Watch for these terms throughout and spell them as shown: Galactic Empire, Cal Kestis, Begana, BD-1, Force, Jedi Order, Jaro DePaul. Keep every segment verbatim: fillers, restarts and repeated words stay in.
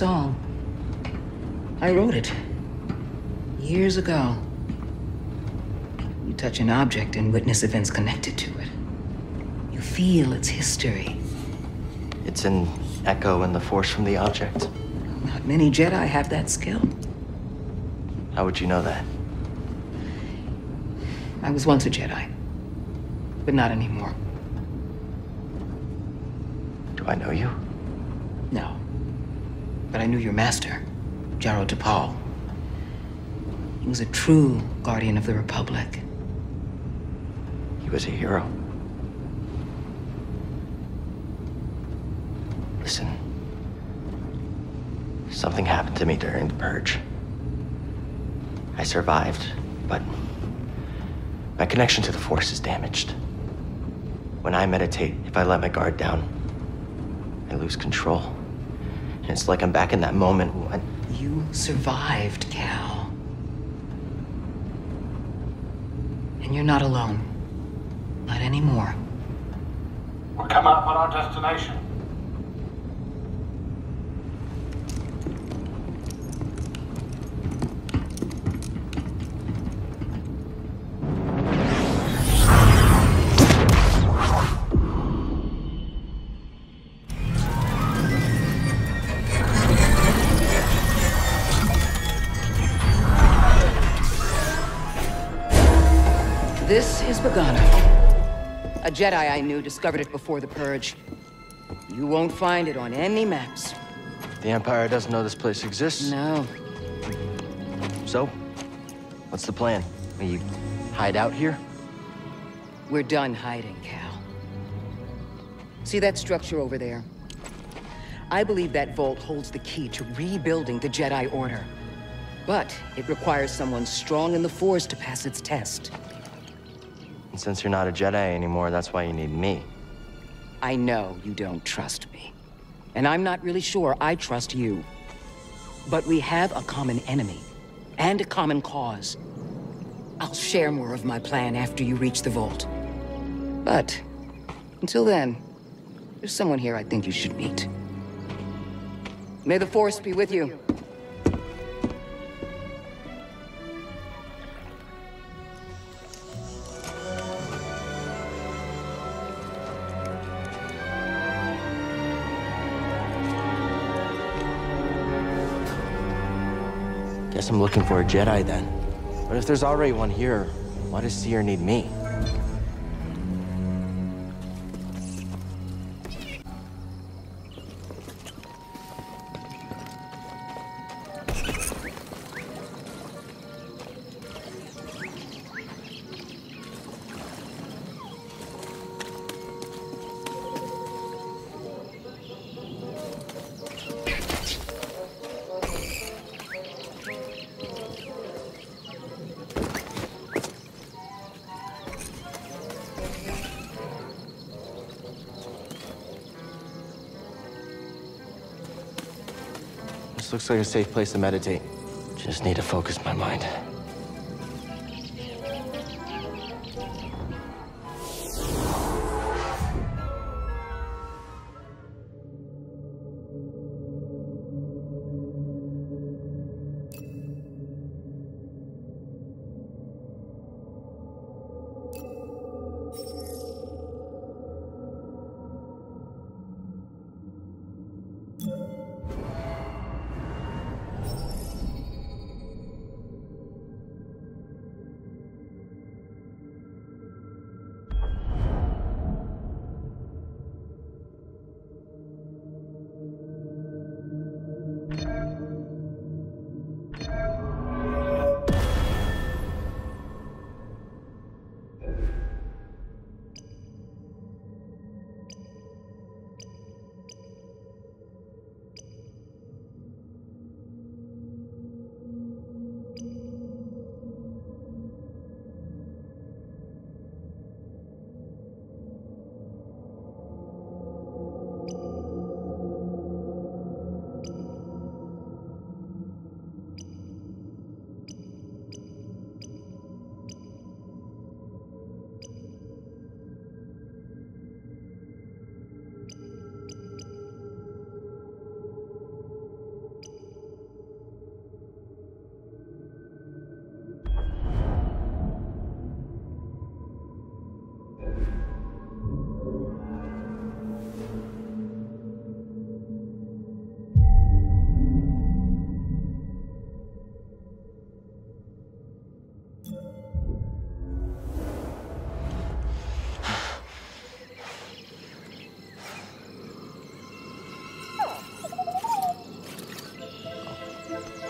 song. I wrote it years ago. You touch an object and witness events connected to it. You feel its history. It's an echo in the force from the object. Not many Jedi have that skill. How would you know that? I was once a Jedi, but not anymore. Do I know you? No, but I knew your master, Jaro DePaul. He was a true guardian of the Republic. He was a hero. Listen, something happened to me during the purge. I survived, but my connection to the Force is damaged. When I meditate, if I let my guard down, I lose control. And it's like I'm back in that moment when... You survived, Cal. And you're not alone. Not anymore. We'll come up on our destination. This is Begana. A Jedi I knew discovered it before the Purge. You won't find it on any maps. The Empire doesn't know this place exists? No. So, what's the plan? Will you hide out here? We're done hiding, Cal. See that structure over there? I believe that vault holds the key to rebuilding the Jedi Order. But it requires someone strong in the Force to pass its test. And since you're not a Jedi anymore, that's why you need me. I know you don't trust me. And I'm not really sure I trust you. But we have a common enemy. And a common cause. I'll share more of my plan after you reach the vault. But, until then, there's someone here I think you should meet. May the Force be with you. Guess I'm looking for a Jedi then. But if there's already one here, why does Seer need me? This looks like a safe place to meditate. Just need to focus my mind.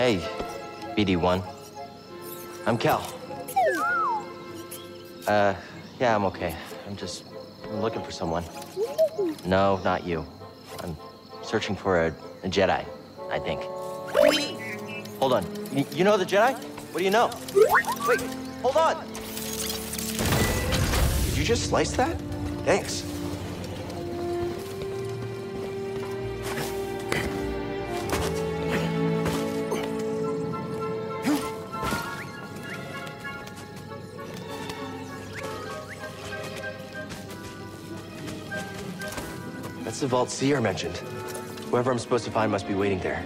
Hey, B D one. I'm Cal. Uh, yeah, I'm okay. I'm just I'm looking for someone. No, not you. I'm searching for a, a Jedi, I think. Hold on. Y- you know the Jedi? What do you know? Wait, hold on! Did you just slice that? Thanks. That's the vault Seer mentioned. Whoever I'm supposed to find must be waiting there.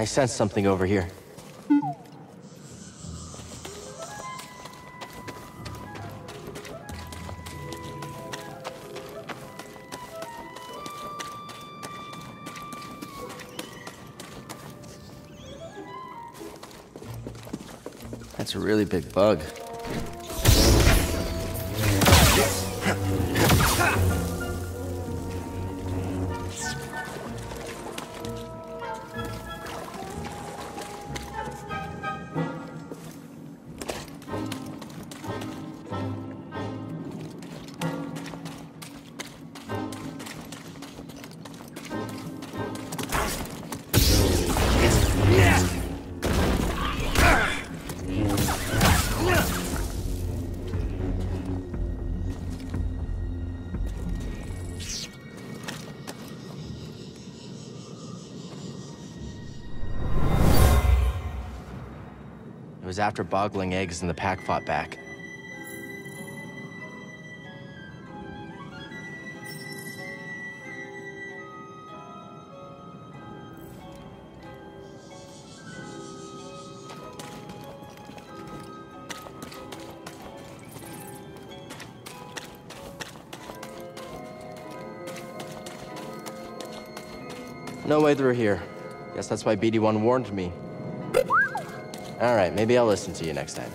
I sense something over here. That's a really big bug. It was after boggling eggs and the pack fought back. No way through here. Guess that's why B D one warned me. All right, maybe I'll listen to you next time.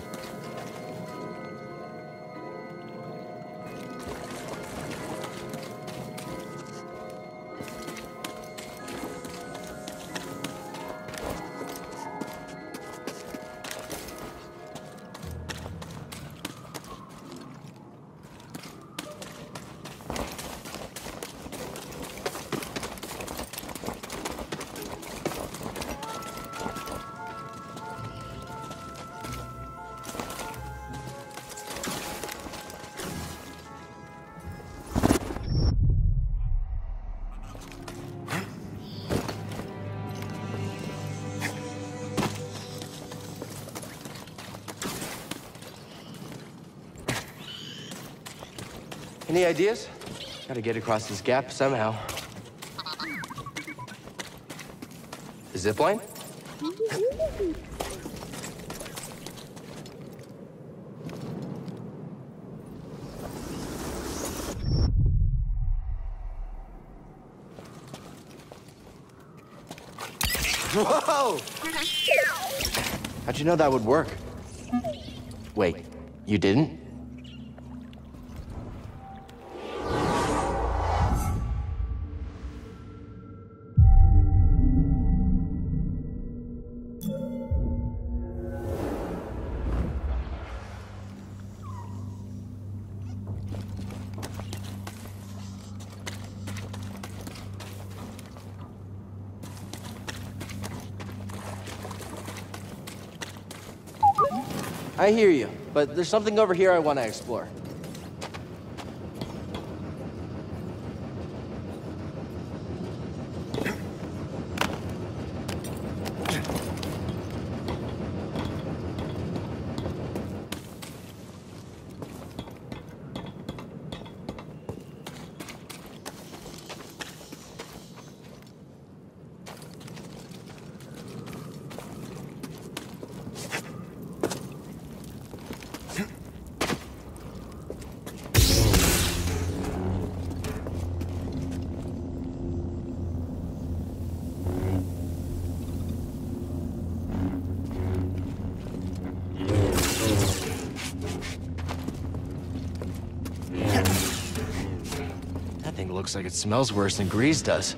Any ideas? Gotta get across this gap somehow. The zip line? Whoa! How'd you know that would work? Wait, you didn't? I hear you, but there's something over here I want to explore. Looks like it smells worse than grease does.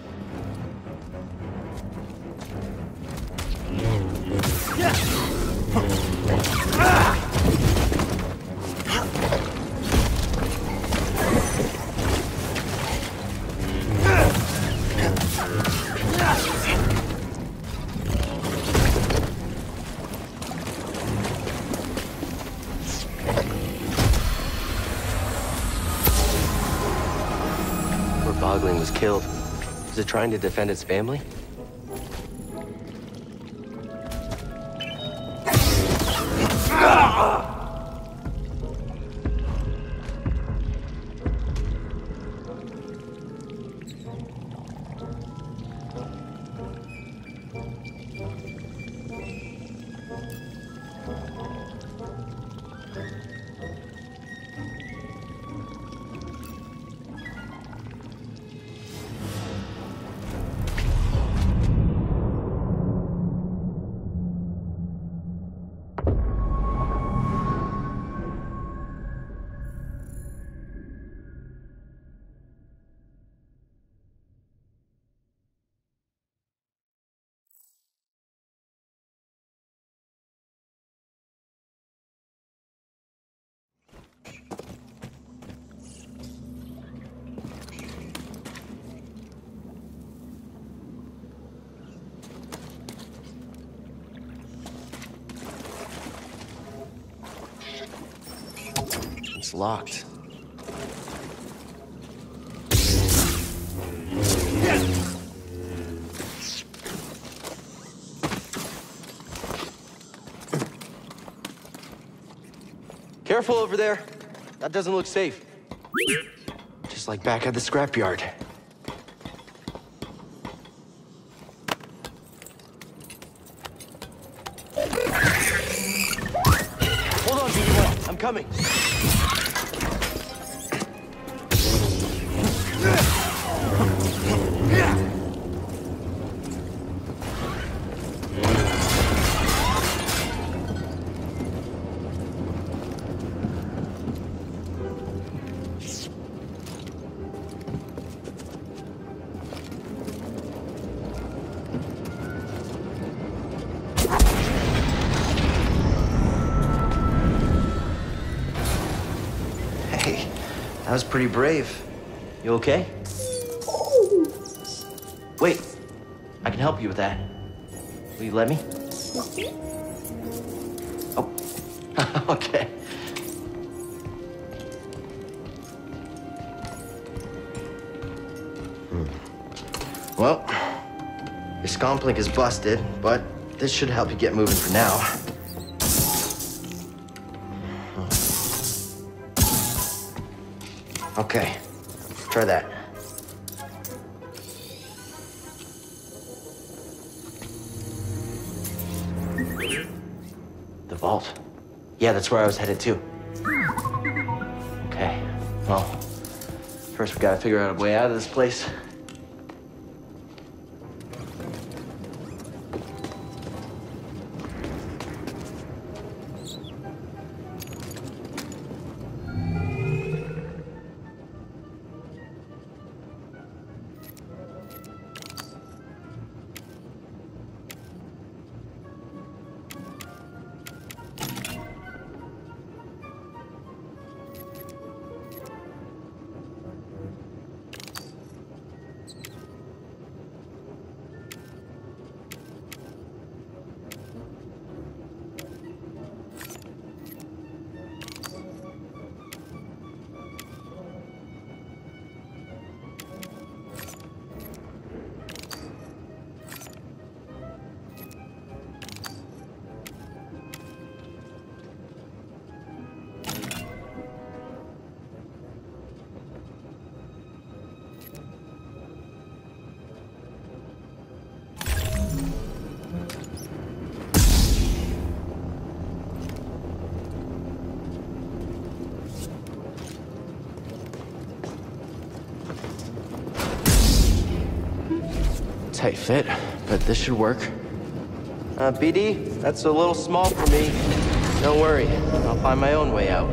Killed. Is it trying to defend its family? It's locked. Careful over there. That doesn't look safe. Just like back at the scrapyard. Hold on, B D one. I'm coming. That was pretty brave. You okay? Wait, I can help you with that. Will you let me? Oh, okay. Hmm. Well, your scomplink is busted, but this should help you get moving for now. Okay, try that. The vault. Yeah, that's where I was headed to. Okay, well, first we gotta figure out a way out of this place. Tight fit, but this should work. Uh, B D, that's a little small for me. Don't worry, I'll find my own way out.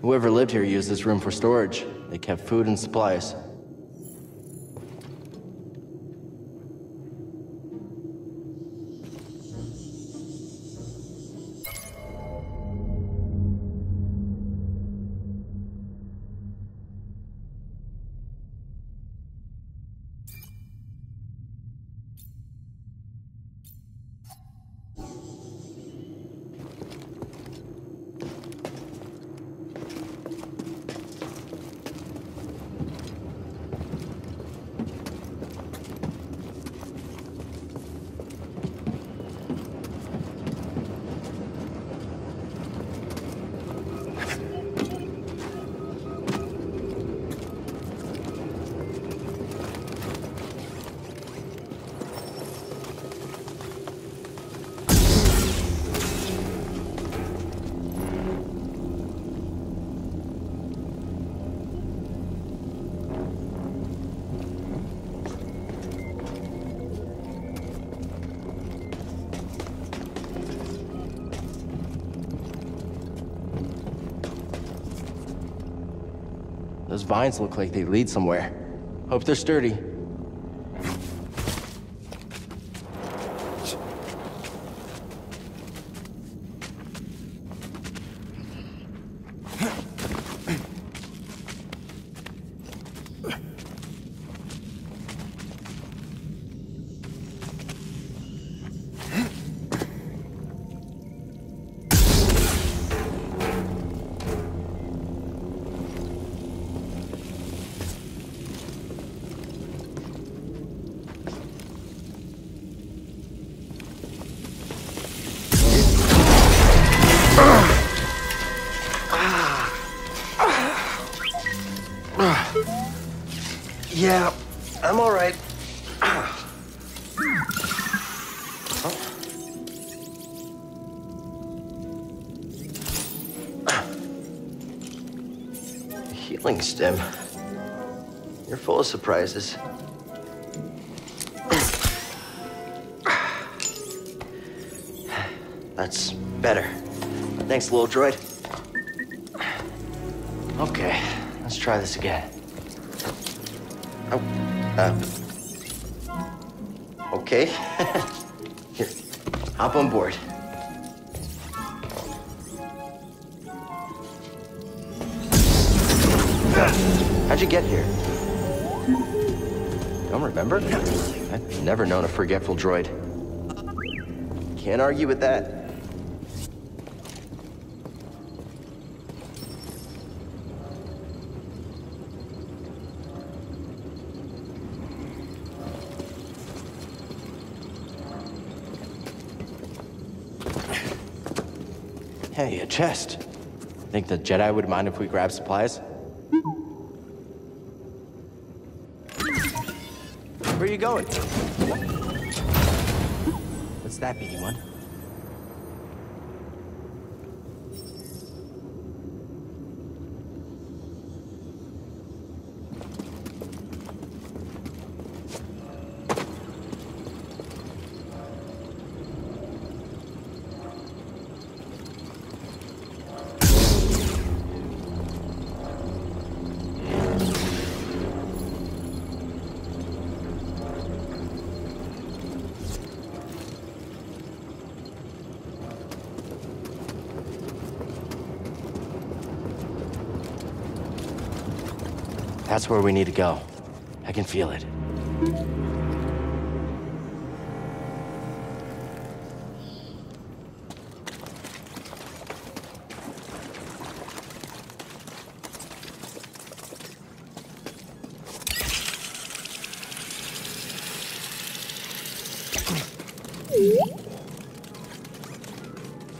Whoever lived here used this room for storage. They kept food and supplies. Those vines look like they lead somewhere. Hope they're sturdy. Yeah, I'm all right. Huh? Healing stem. You're full of surprises. That's better. Thanks, little droid. Okay, let's try this again. Oh, uh, okay. Here, hop on board. How'd you get here? Don't remember? I've never known a forgetful droid. Can't argue with that. Hey, a chest. Think the Jedi would mind if we grab supplies? Where are you going? What's that, B D one? That's where we need to go. I can feel it.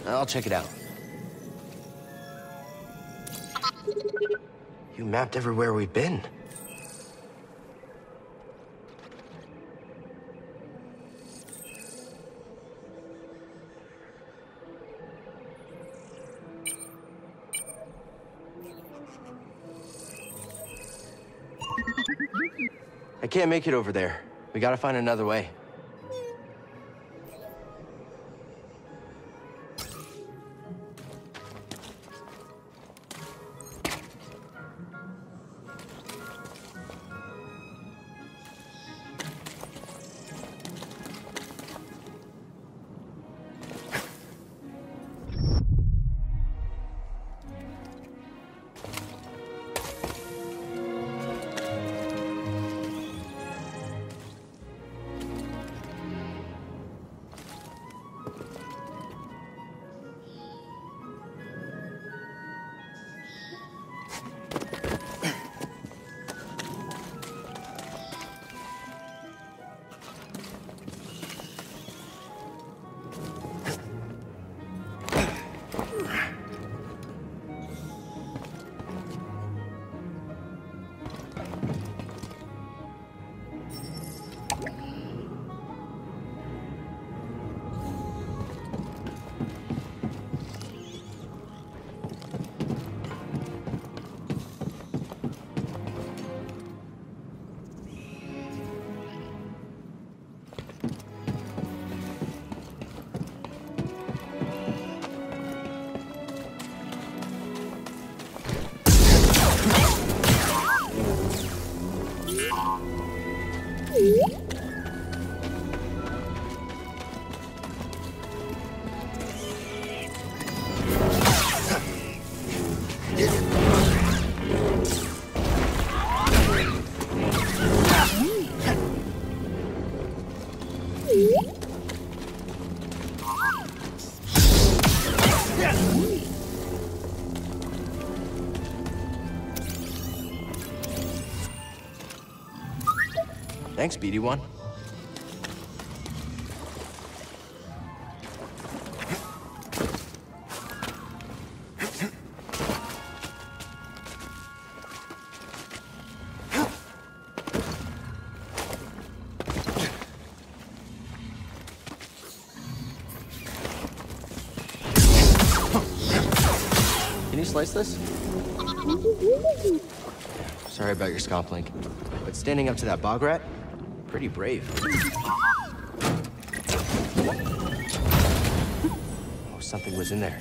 I'll check it out. You mapped everywhere we've been. I can't make it over there. We gotta find another way. Thanks, B D one. Can you slice this? Sorry about your scomp link, but standing up to that bog rat? Pretty brave. Oh, something was in there.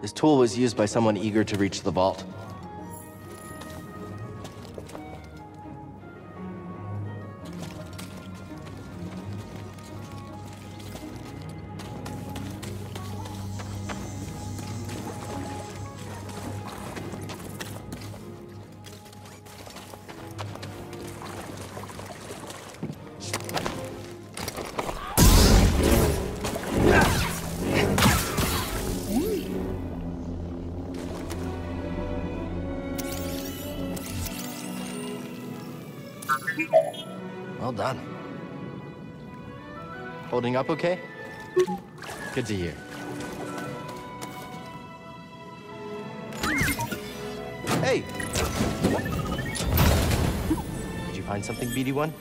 This tool was used by someone eager to reach the vault. Well done. Holding up okay? Good to hear. Hey! Did you find something, B D one?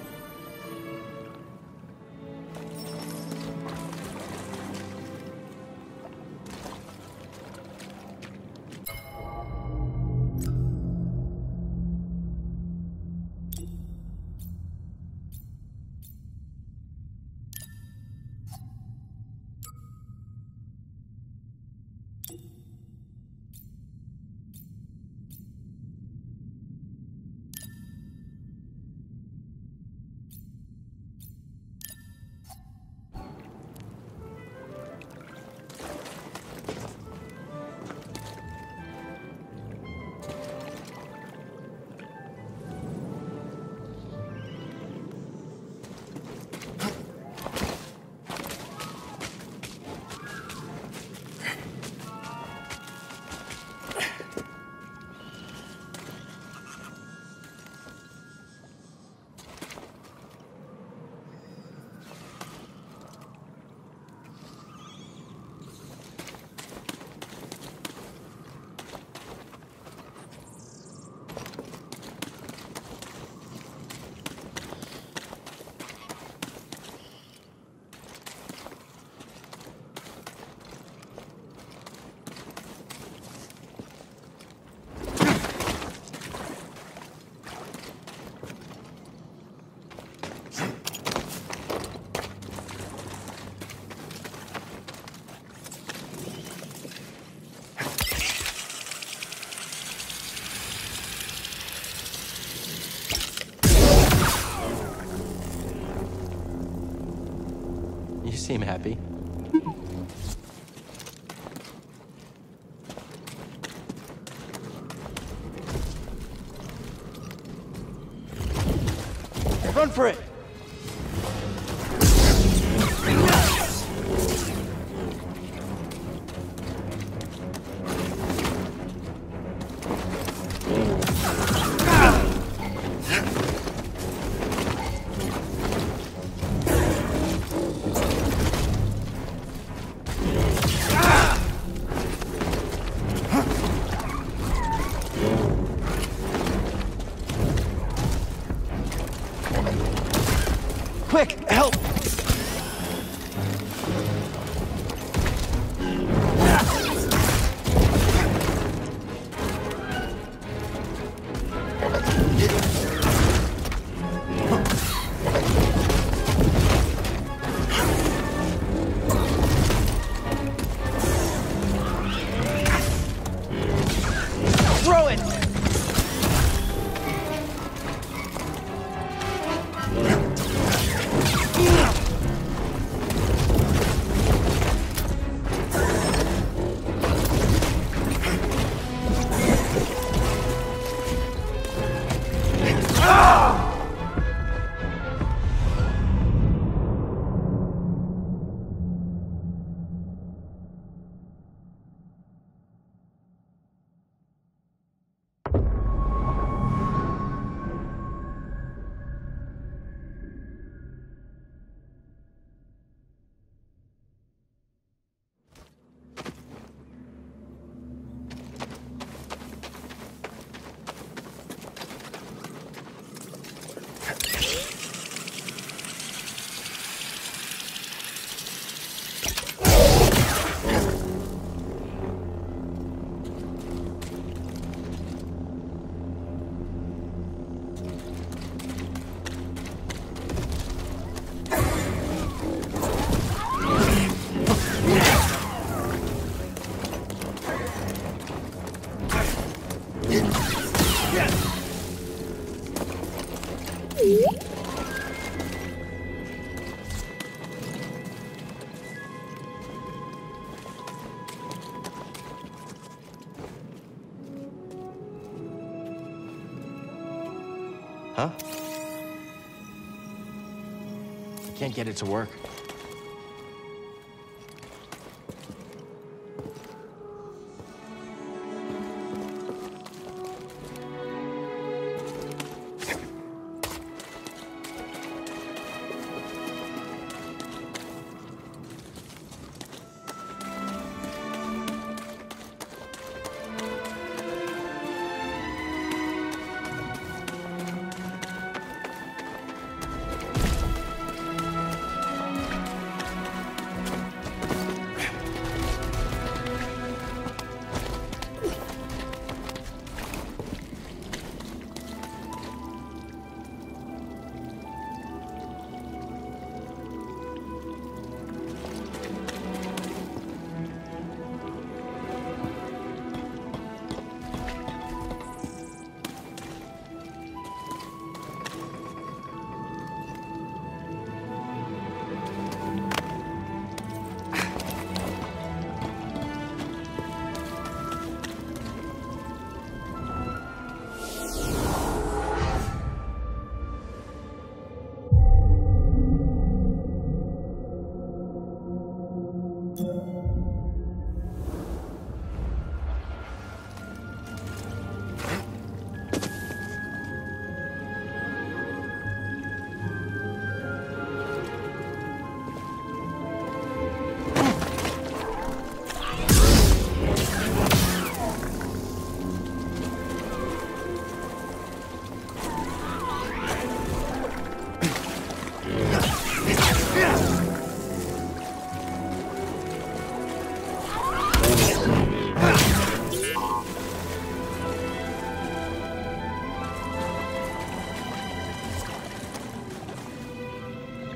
You seem happy. Run for it! Huh? I can't get it to work.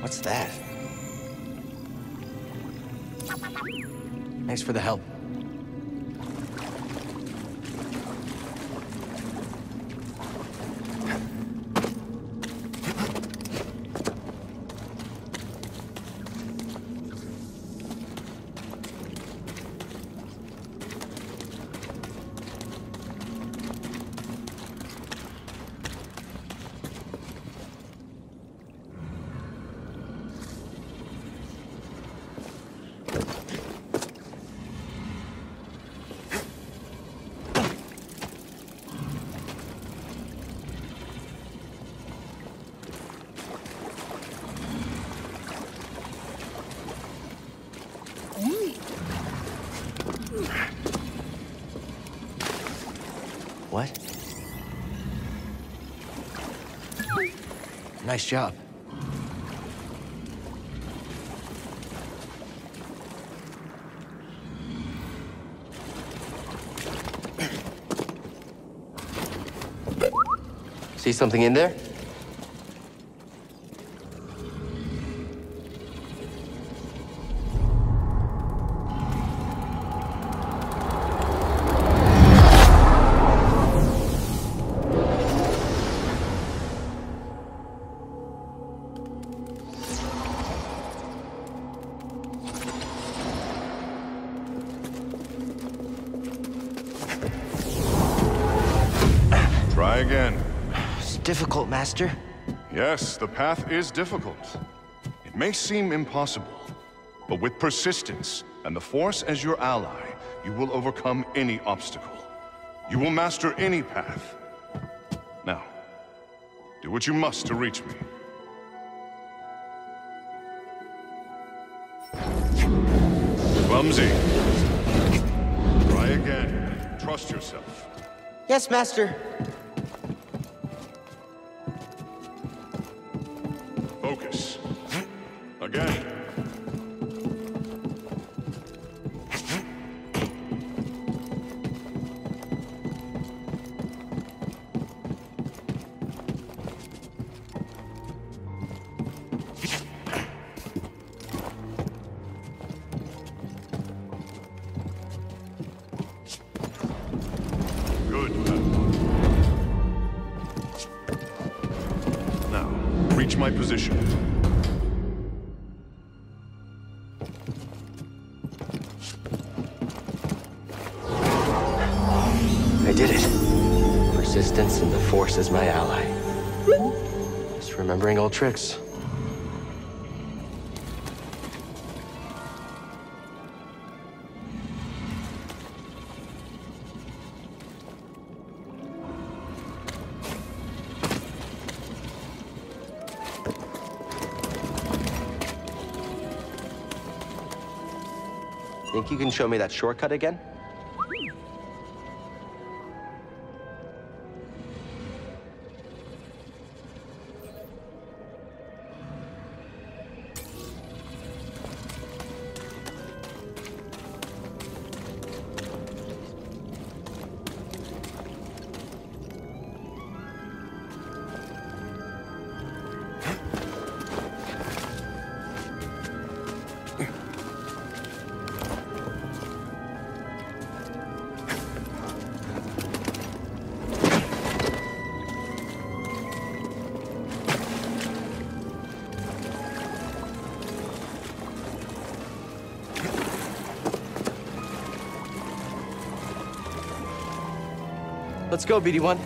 What's that? Thanks for the help. Nice job. See something in there? Difficult, Master? Yes, the path is difficult. It may seem impossible, but with persistence and the Force as your ally, you will overcome any obstacle. You will master any path. Now, do what you must to reach me. Clumsy. Try again. Trust yourself. Yes, Master. I did it. Persistence and the Force is my ally. remembering old tricks. Think you can show me that shortcut again? Let's go, B D one.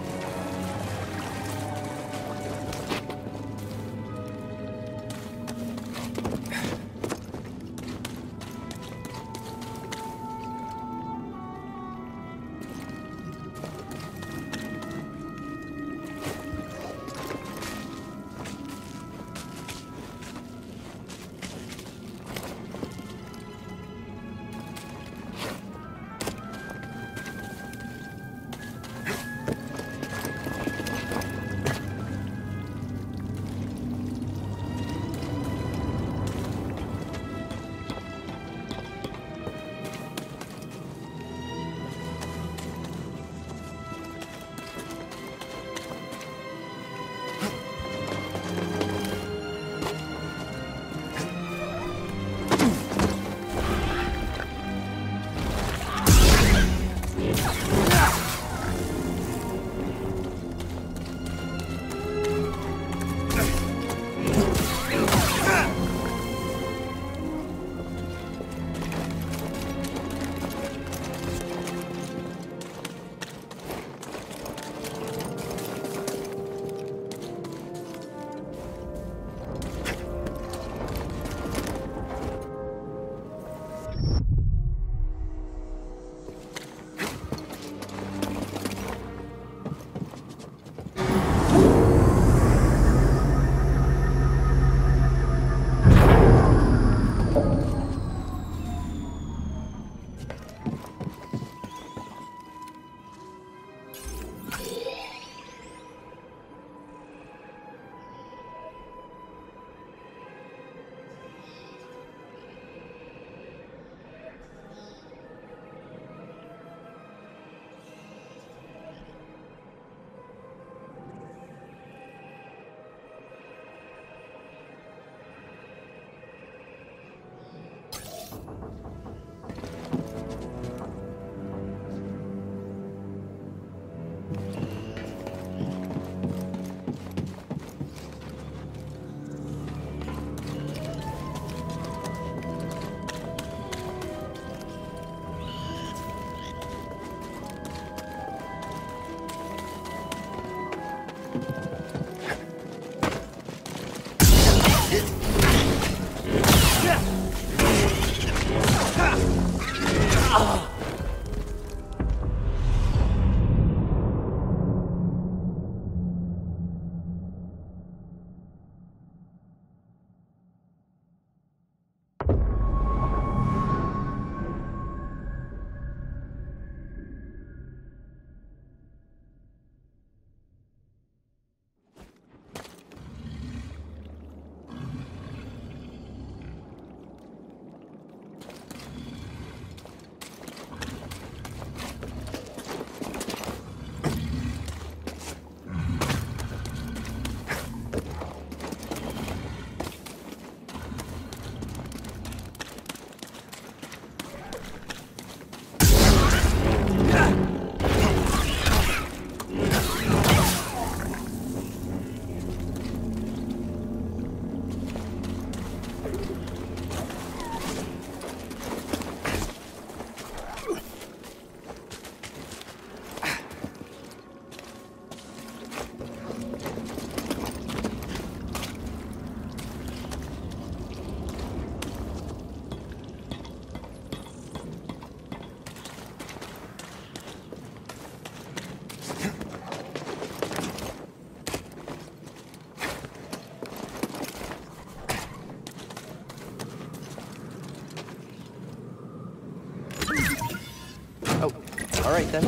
All right, then.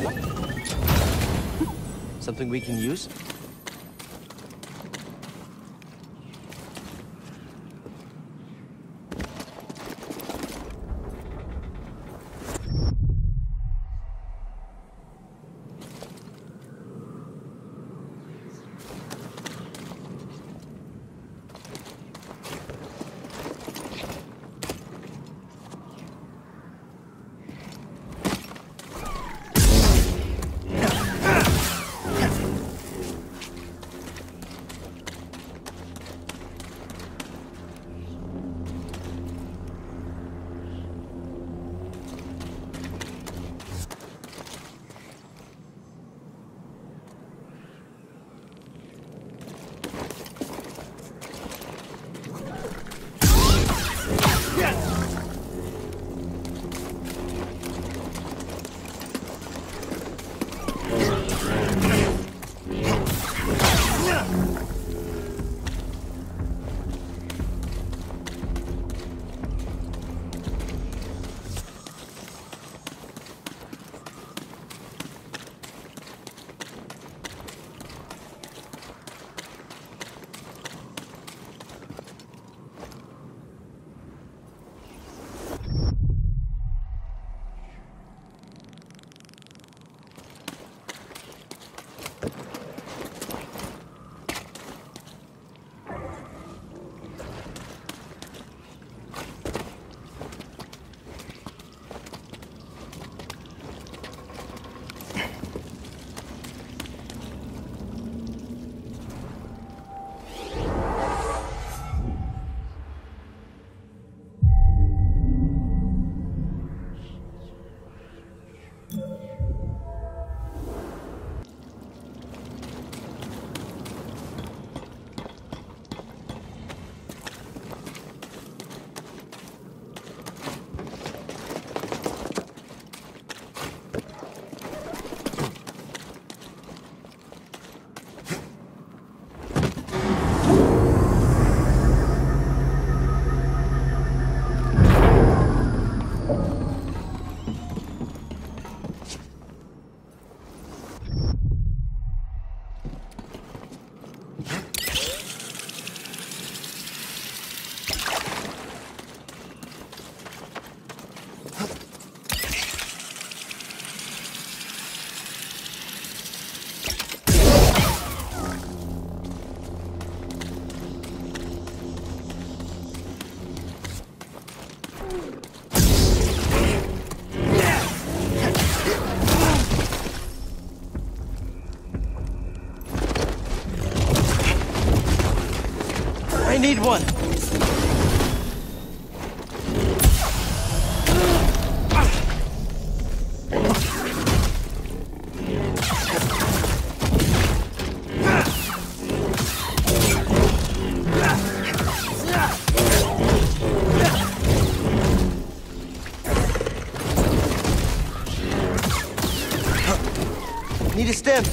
Something we can use? I need one. Need a stem.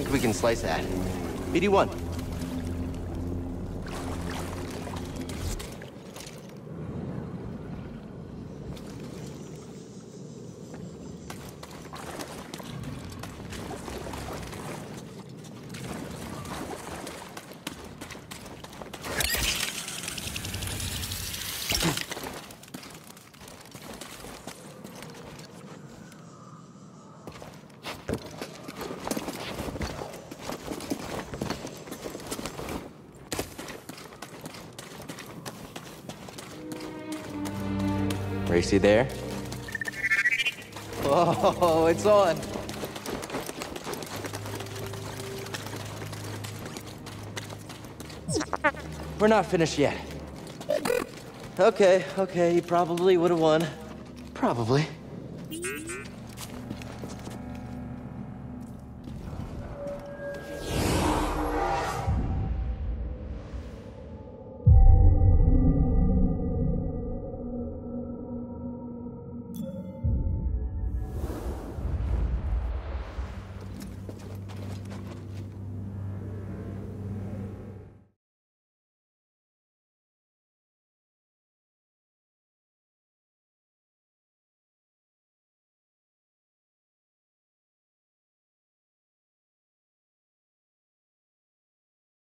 think we can slice that. B D one. Racy there? Oh, it's on. We're not finished yet. Okay, okay, he probably would have won. Probably.